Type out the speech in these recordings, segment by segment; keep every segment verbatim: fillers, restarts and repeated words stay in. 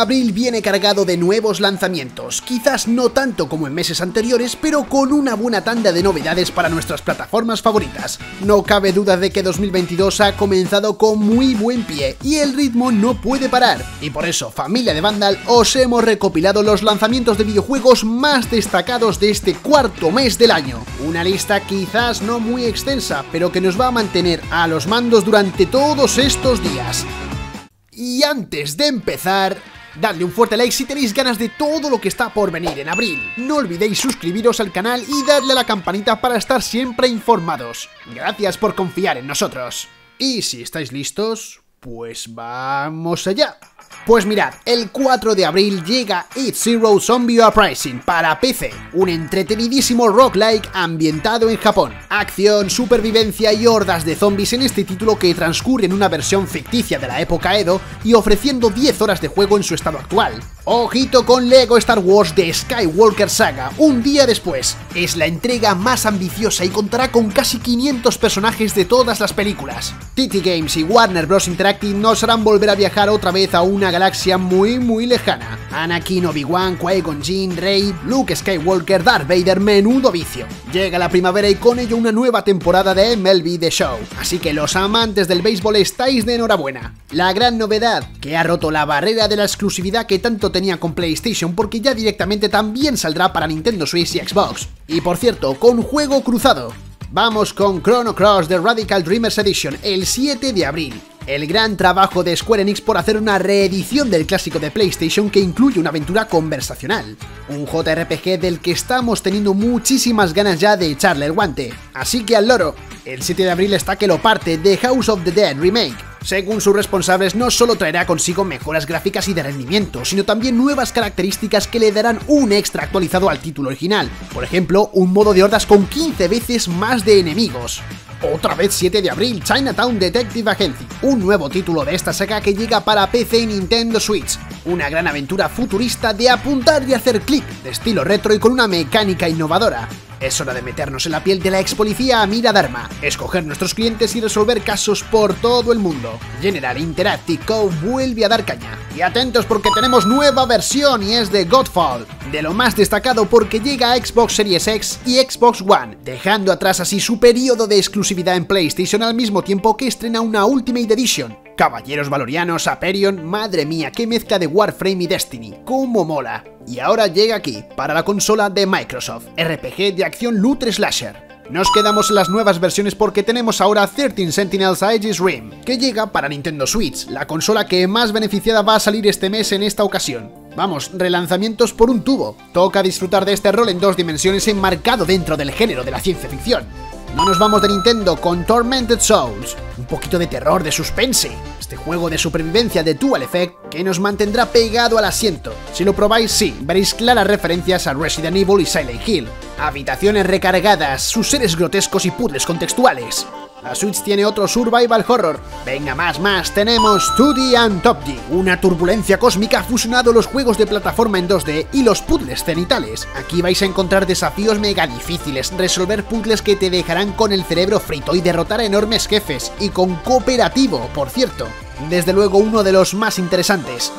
Abril viene cargado de nuevos lanzamientos, quizás no tanto como en meses anteriores, pero con una buena tanda de novedades para nuestras plataformas favoritas. No cabe duda de que dos mil veintidós ha comenzado con muy buen pie y el ritmo no puede parar, y por eso, familia de Vandal, os hemos recopilado los lanzamientos de videojuegos más destacados de este cuarto mes del año. Una lista quizás no muy extensa, pero que nos va a mantener a los mandos durante todos estos días. Y antes de empezar, dadle un fuerte like si tenéis ganas de todo lo que está por venir en abril. No olvidéis suscribiros al canal y darle a la campanita para estar siempre informados. Gracias por confiar en nosotros. Y si estáis listos, pues vamos allá. Pues mirad, el cuatro de abril llega It's Zero Zombie Uprising para P C, un entretenidísimo roguelike ambientado en Japón. Acción, supervivencia y hordas de zombies en este título que transcurre en una versión ficticia de la época Edo y ofreciendo diez horas de juego en su estado actual. Ojito con LEGO Star Wars The Skywalker Saga, un día después. Es la entrega más ambiciosa y contará con casi quinientos personajes de todas las películas. T T Games y Warner Bros. Interactive nos harán volver a viajar otra vez a una galaxia muy muy lejana. Anakin, Obi-Wan, Qui-Gon Jinn, Rey, Luke Skywalker, Darth Vader, menudo vicio. Llega la primavera y con ello una nueva temporada de M L B The Show, así que los amantes del béisbol estáis de enhorabuena. La gran novedad, que ha roto la barrera de la exclusividad que tanto tenía con PlayStation, porque ya directamente también saldrá para Nintendo Switch y Xbox. Y por cierto, con juego cruzado. Vamos con Chrono Cross: The Radical Dreamers Edition el siete de abril. El gran trabajo de Square Enix por hacer una reedición del clásico de PlayStation que incluye una aventura conversacional. Un J R P G del que estamos teniendo muchísimas ganas ya de echarle el guante. Así que al loro, el siete de abril está que lo parte de House of the Dead Remake. Según sus responsables, no solo traerá consigo mejoras gráficas y de rendimiento, sino también nuevas características que le darán un extra actualizado al título original. Por ejemplo, un modo de hordas con quince veces más de enemigos. Otra vez siete de abril, Chinatown Detective Agency, un nuevo título de esta saga que llega para P C y Nintendo Switch. Una gran aventura futurista de apuntar y hacer clic, de estilo retro y con una mecánica innovadora. Es hora de meternos en la piel de la ex policía Amira Dharma, escoger nuestros clientes y resolver casos por todo el mundo. General Interactive Co. vuelve a dar caña. Y atentos porque tenemos nueva versión y es de Godfall, de lo más destacado porque llega a Xbox Series X y Xbox One, dejando atrás así su periodo de exclusividad en PlayStation al mismo tiempo que estrena una Ultimate Edition. Caballeros Valorianos, Aperion, madre mía, qué mezcla de Warframe y Destiny, cómo mola. Y ahora llega aquí, para la consola de Microsoft, R P G de acción loot slasher. Nos quedamos en las nuevas versiones porque tenemos ahora trece Sentinels Aegis Rim, que llega para Nintendo Switch, la consola que más beneficiada va a salir este mes en esta ocasión. Vamos, relanzamientos por un tubo. Toca disfrutar de este rol en dos dimensiones enmarcado dentro del género de la ciencia ficción. No nos vamos de Nintendo con Tormented Souls, un poquito de terror, de suspense, este juego de supervivencia de Dual Effect que nos mantendrá pegado al asiento. Si lo probáis, sí, veréis claras referencias a Resident Evil y Silent Hill, habitaciones recargadas, sus seres grotescos y puzzles contextuales. La Switch tiene otro survival horror. Venga, más, más, tenemos two D and Top D, una turbulencia cósmica ha fusionado los juegos de plataforma en dos D y los puzzles cenitales. Aquí vais a encontrar desafíos mega difíciles, resolver puzzles que te dejarán con el cerebro frito y derrotar a enormes jefes, y con cooperativo, por cierto. Desde luego uno de los más interesantes.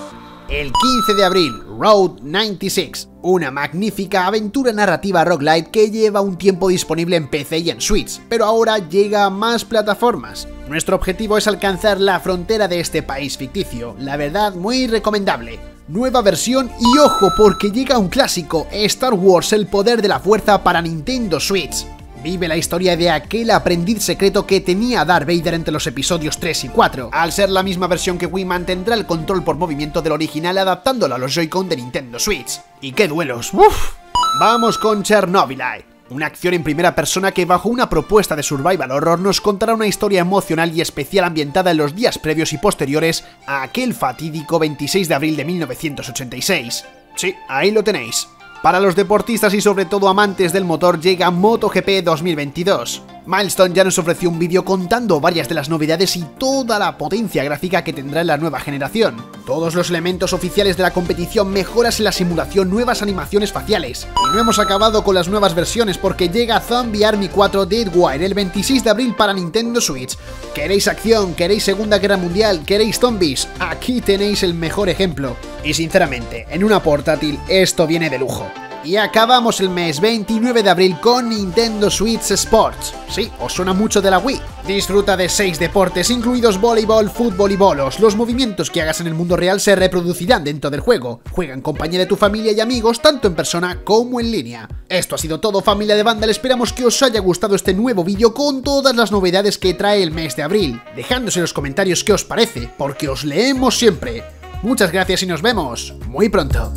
El quince de abril, Road noventa y seis, una magnífica aventura narrativa roguelite que lleva un tiempo disponible en P C y en Switch, pero ahora llega a más plataformas. Nuestro objetivo es alcanzar la frontera de este país ficticio, la verdad muy recomendable. Nueva versión y ojo porque llega un clásico, Star Wars: El poder de la fuerza para Nintendo Switch. Vive la historia de aquel aprendiz secreto que tenía a Darth Vader entre los episodios tres y cuatro. Al ser la misma versión que Wii, mantendrá el control por movimiento del original adaptándolo a los Joy-Con de Nintendo Switch. ¡Y qué duelos! ¡Uf! Vamos con Chernobyl, una acción en primera persona que bajo una propuesta de survival horror nos contará una historia emocional y especial ambientada en los días previos y posteriores a aquel fatídico veintiséis de abril de mil novecientos ochenta y seis. Sí, ahí lo tenéis. Para los deportistas y sobre todo amantes del motor llega MotoGP dos mil veintidós. Milestone ya nos ofreció un vídeo contando varias de las novedades y toda la potencia gráfica que tendrá en la nueva generación. Todos los elementos oficiales de la competición, mejoras en la simulación, nuevas animaciones faciales. Y no hemos acabado con las nuevas versiones porque llega Zombie Army cuatro Dead Wire el veintiséis de abril para Nintendo Switch. ¿Queréis acción? ¿Queréis Segunda Guerra Mundial? ¿Queréis zombies? Aquí tenéis el mejor ejemplo. Y sinceramente, en una portátil esto viene de lujo. Y acabamos el mes veintinueve de abril con Nintendo Switch Sports. Sí, os suena mucho de la Wii. Disfruta de seis deportes, incluidos voleibol, fútbol y bolos. Los movimientos que hagas en el mundo real se reproducirán dentro del juego. Juega en compañía de tu familia y amigos, tanto en persona como en línea. Esto ha sido todo, familia de Vandal. Esperamos que os haya gustado este nuevo vídeo con todas las novedades que trae el mes de abril. Dejadnos en los comentarios qué os parece, porque os leemos siempre. Muchas gracias y nos vemos muy pronto.